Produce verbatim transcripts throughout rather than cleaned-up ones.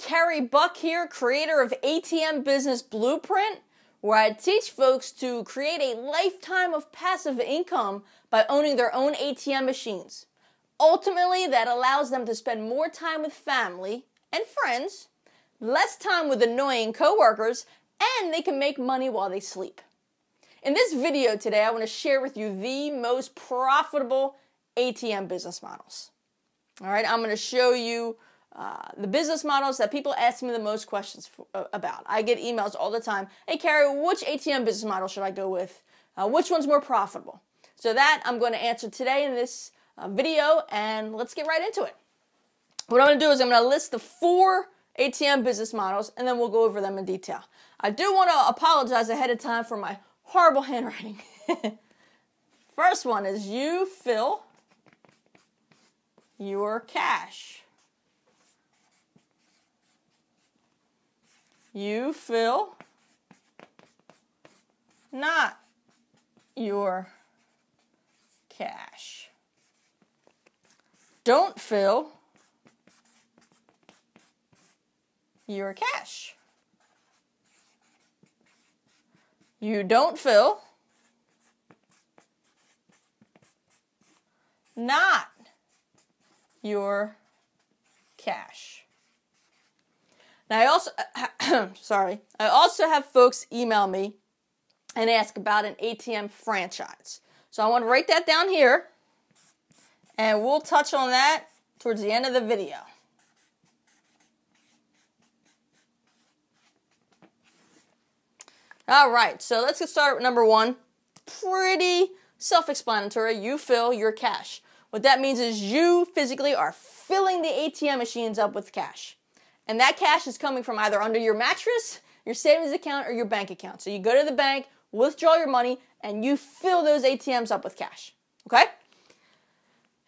Carey Buck here, creator of A T M Business Blueprint, where I teach folks to create a lifetime of passive income by owning their own A T M machines. Ultimately, that allows them to spend more time with family and friends, less time with annoying coworkers, and they can make money while they sleep. In this video today, I want to share with you the most profitable A T M business models. All right, I'm going to show you Uh, the business models that people ask me the most questions for, uh, about. I get emails all the time. Hey, Carey, which A T M business model should I go with? Uh, which one's more profitable? So that I'm going to answer today in this uh, video, and let's get right into it. What I'm going to do is I'm going to list the four A T M business models, and then we'll go over them in detail. I do want to apologize ahead of time for my horrible handwriting. First one is you fill your cash. You fill not your cash. Don't fill your cash. You don't fill not your cash. Now I also, sorry, I also have folks email me and ask about an A T M franchise. So I want to write that down here, and we'll touch on that towards the end of the video. All right, so let's get started with number one. Pretty self-explanatory. You fill your cash. What that means is you physically are filling the A T M machines up with cash. And that cash is coming from either under your mattress, your savings account, or your bank account. So you go to the bank, withdraw your money, and you fill those A T Ms up with cash, okay?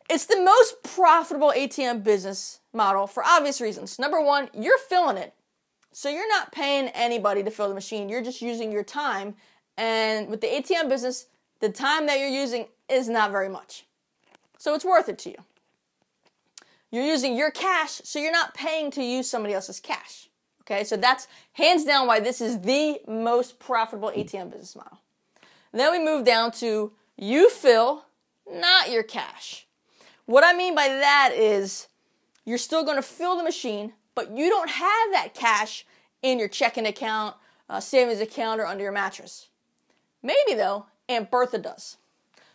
It's the most profitable A T M business model for obvious reasons. Number one, you're filling it. So you're not paying anybody to fill the machine. You're just using your time. And with the A T M business, the time that you're using is not very much. So it's worth it to you. You're using your cash, so you're not paying to use somebody else's cash. Okay, so that's hands down why this is the most profitable A T M business model. And then we move down to you fill, not your cash. What I mean by that is you're still going to fill the machine, but you don't have that cash in your checking account, uh, savings account, or under your mattress. Maybe, though, Aunt Bertha does.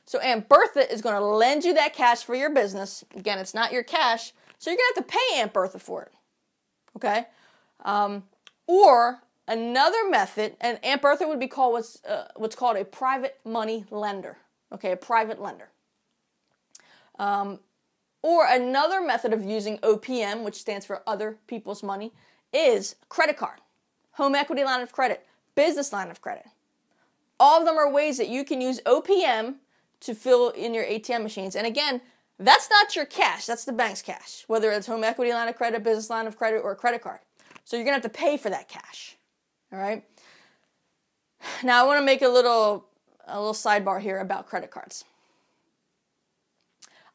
So Aunt Bertha is going to lend you that cash for your business. Again, it's not your cash, so you're going to have to pay Aunt Bertha for it, okay? Um, or another method, and Aunt Bertha would be called what's, uh, what's called a private money lender, okay, a private lender. Um, or another method of using O P M, which stands for other people's money, is credit card, home equity line of credit, business line of credit. All of them are ways that you can use O P M to fill in your A T M machines. And again, that's not your cash, that's the bank's cash, whether it's home equity line of credit, business line of credit, or a credit card. So you're gonna have to pay for that cash, all right? Now I wanna make a little, a little sidebar here about credit cards.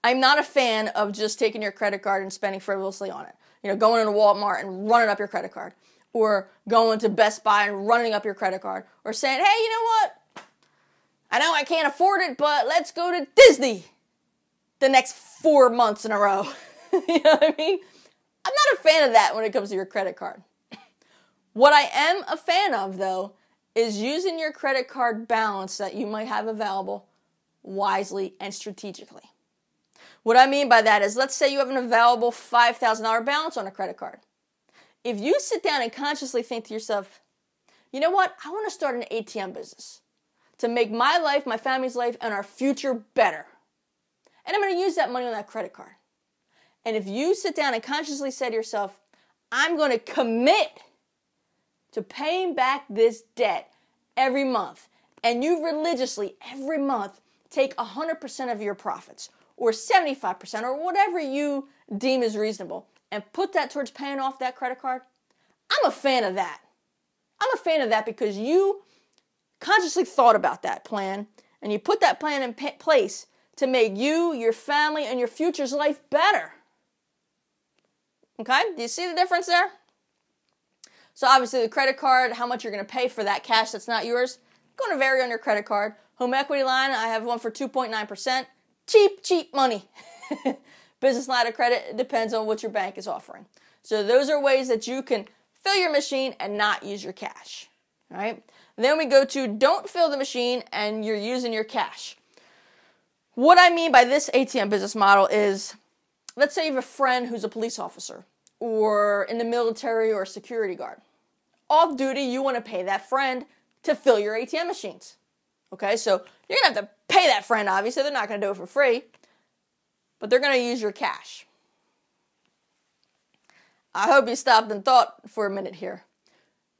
I'm not a fan of just taking your credit card and spending frivolously on it. You know, going into Walmart and running up your credit card, or going to Best Buy and running up your credit card, or saying, hey, you know what? I know I can't afford it, but let's go to Disney the next four months in a row. You know what I mean? I'm not a fan of that when it comes to your credit card. What I am a fan of, though, is using your credit card balance that you might have available wisely and strategically. What I mean by that is, let's say you have an available five thousand dollars balance on a credit card. If you sit down and consciously think to yourself, you know what? I want to start an A T M business to make my life, my family's life, and our future better. And I'm gonna use that money on that credit card. And if you sit down and consciously say to yourself, I'm gonna commit to paying back this debt every month, and you religiously, every month, take one hundred percent of your profits, or seventy-five percent, or whatever you deem is reasonable, and put that towards paying off that credit card, I'm a fan of that. I'm a fan of that because you consciously thought about that plan and you put that plan in p- place to make you, your family, and your future's life better. Okay? Do you see the difference there? So obviously the credit card, how much you're going to pay for that cash that's not yours, going to vary on your credit card. Home equity line, I have one for two point nine percent. Cheap, cheap money. Business line of credit, it depends on what your bank is offering. So those are ways that you can fill your machine and not use your cash. All right. Then we go to don't fill the machine and you're using your cash. What I mean by this A T M business model is, let's say you have a friend who's a police officer or in the military or a security guard. Off duty, you want to pay that friend to fill your A T M machines. Okay, so you're going to have to pay that friend, obviously. They're not going to do it for free, but they're going to use your cash. I hope you stopped and thought for a minute here.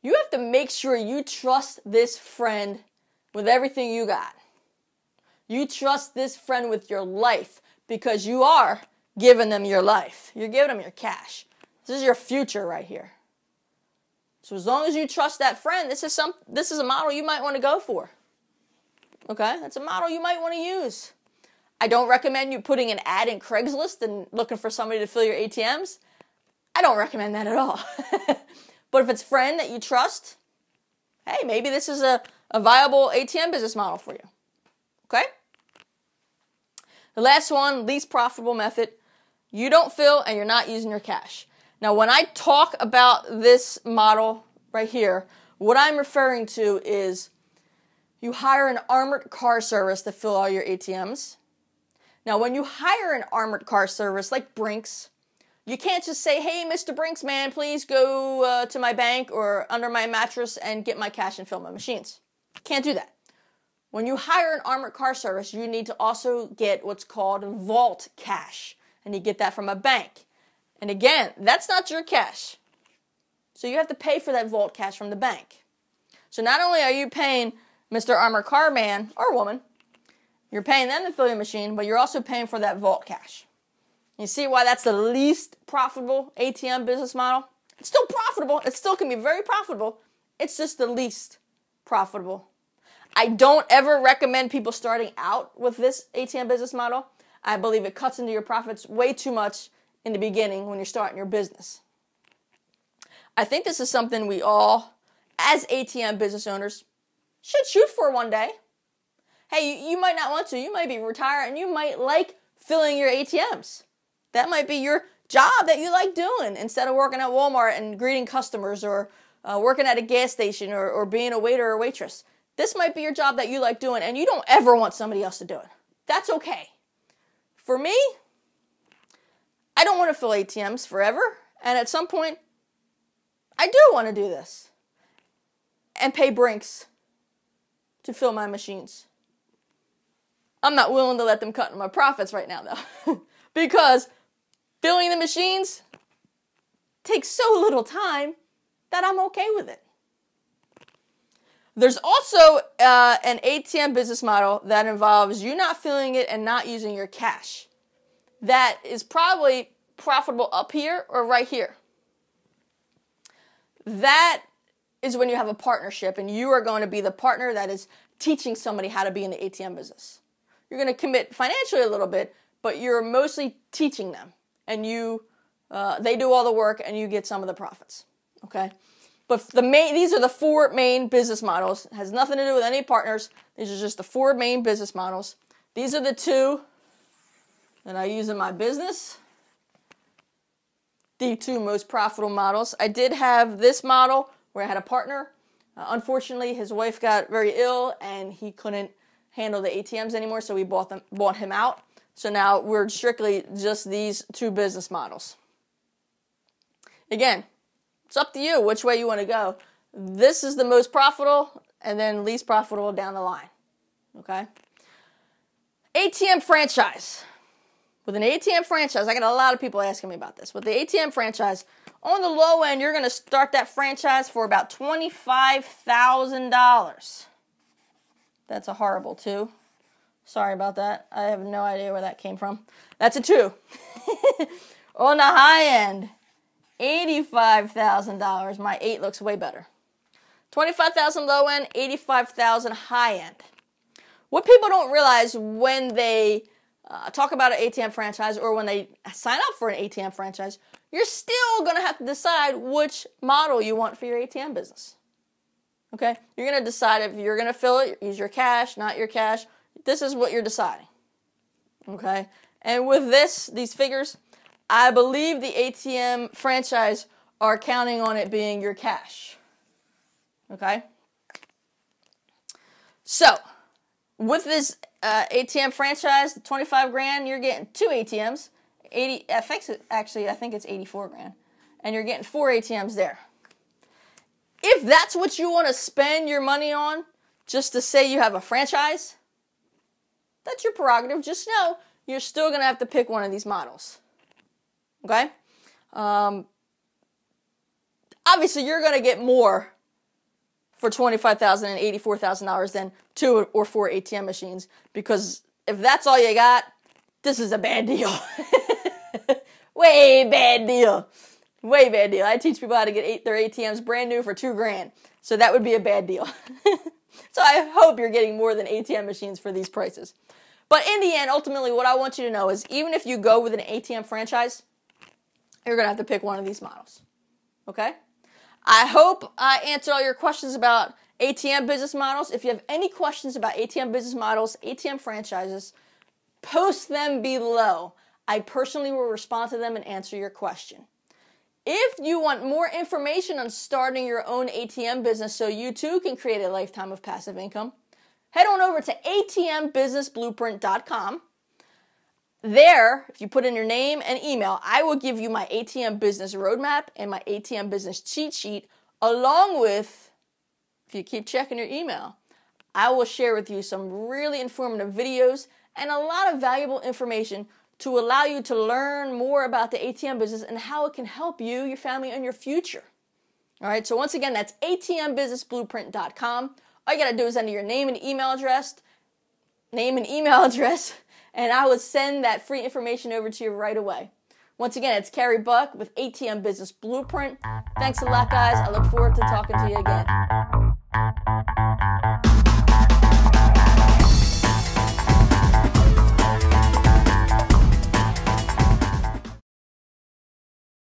You have to make sure you trust this friend with everything you got. You trust this friend with your life because you are giving them your life. You're giving them your cash. This is your future right here. So as long as you trust that friend, this is some, this is a model you might want to go for. Okay, that's a model you might want to use. I don't recommend you putting an ad in Craigslist and looking for somebody to fill your A T Ms. I don't recommend that at all. But if it's a friend that you trust, hey, maybe this is a, a viable A T M business model for you. Okay? The last one, least profitable method. You don't fill and you're not using your cash. Now, when I talk about this model right here, what I'm referring to is you hire an armored car service to fill all your A T Ms. Now, when you hire an armored car service like Brinks, you can't just say, hey, Mister Brinks, man, please go uh, to my bank or under my mattress and get my cash and fill my machines. Can't do that. When you hire an armored car service, you need to also get what's called vault cash, and you get that from a bank. And again, that's not your cash. So you have to pay for that vault cash from the bank. So not only are you paying Mister Armored Car Man or Woman, you're paying them to fill your machine, but you're also paying for that vault cash. You see why that's the least profitable A T M business model? It's still profitable. It still can be very profitable. It's just the least profitable. I don't ever recommend people starting out with this A T M business model. I believe it cuts into your profits way too much in the beginning when you're starting your business. I think this is something we all, as A T M business owners, should shoot for one day. Hey, you, you might not want to. You might be retired and you might like filling your A T Ms. That might be your job that you like doing instead of working at Walmart and greeting customers or uh, working at a gas station or, or being a waiter or waitress. This might be your job that you like doing and you don't ever want somebody else to do it. That's okay. For me, I don't want to fill A T Ms forever. And at some point, I do want to do this and pay Brinks to fill my machines. I'm not willing to let them cut into my profits right now though. Because filling the machines takes so little time that I'm okay with it. There's also uh, an A T M business model that involves you not filling it and not using your cash. That is probably profitable up here or right here. That is when you have a partnership and you are going to be the partner that is teaching somebody how to be in the A T M business. You're going to commit financially a little bit, but you're mostly teaching them and you, uh, they do all the work and you get some of the profits. Okay. But the main, these are the four main business models. It has nothing to do with any partners. These are just the four main business models. These are the two that I use in my business. The two most profitable models. I did have this model where I had a partner. Uh, unfortunately, his wife got very ill and he couldn't handle the A T Ms anymore, so we bought them, bought him out. So now we're strictly just these two business models. Again, it's up to you which way you want to go. This is the most profitable and then least profitable down the line. Okay? A T M franchise. With an A T M franchise, I got a lot of people asking me about this. With the A T M franchise, on the low end, you're going to start that franchise for about twenty-five thousand dollars. That's a horrible two. Sorry about that. I have no idea where that came from. That's a two. On the high end, eighty-five thousand dollars. My eight looks way better. twenty-five thousand low end, eighty-five thousand high end. What people don't realize when they uh, talk about an A T M franchise or when they sign up for an A T M franchise, you're still going to have to decide which model you want for your A T M business. Okay? You're going to decide if you're going to fill it, use your cash, not your cash. This is what you're deciding. Okay? And with this, these figures, I believe the A T M franchise are counting on it being your cash. Okay? So, with this uh, A T M franchise, twenty-five grand, you're getting two A T Ms. eighty, actually, I think it's eighty-four grand. And you're getting four A T Ms there. If that's what you want to spend your money on, just to say you have a franchise, that's your prerogative. Just know you're still going to have to pick one of these models. Okay? Um, obviously, you're going to get more for twenty-five thousand dollars and eighty-four thousand dollars than two or four A T M machines, because if that's all you got, this is a bad deal. Way bad deal. Way bad deal. I teach people how to get eight, their A T Ms brand new for two grand, so that would be a bad deal. So I hope you're getting more than A T M machines for these prices. But in the end, ultimately, what I want you to know is even if you go with an A T M franchise, you're going to have to pick one of these models. Okay? I hope I answered all your questions about A T M business models. If you have any questions about A T M business models, A T M franchises, post them below. I personally will respond to them and answer your question. If you want more information on starting your own A T M business so you too can create a lifetime of passive income, head on over to A T M business blueprint dot com. There, if you put in your name and email, I will give you my A T M business roadmap and my A T M business cheat sheet, along with, if you keep checking your email, I will share with you some really informative videos and a lot of valuable information to allow you to learn more about the A T M business and how it can help you, your family, and your future. All right, so once again, that's A T M business blueprint dot com. All you got to do is enter your name and email address, name and email address, and I will send that free information over to you right away. Once again, it's Carey Buck with A T M Business Blueprint. Thanks a lot, guys. I look forward to talking to you again.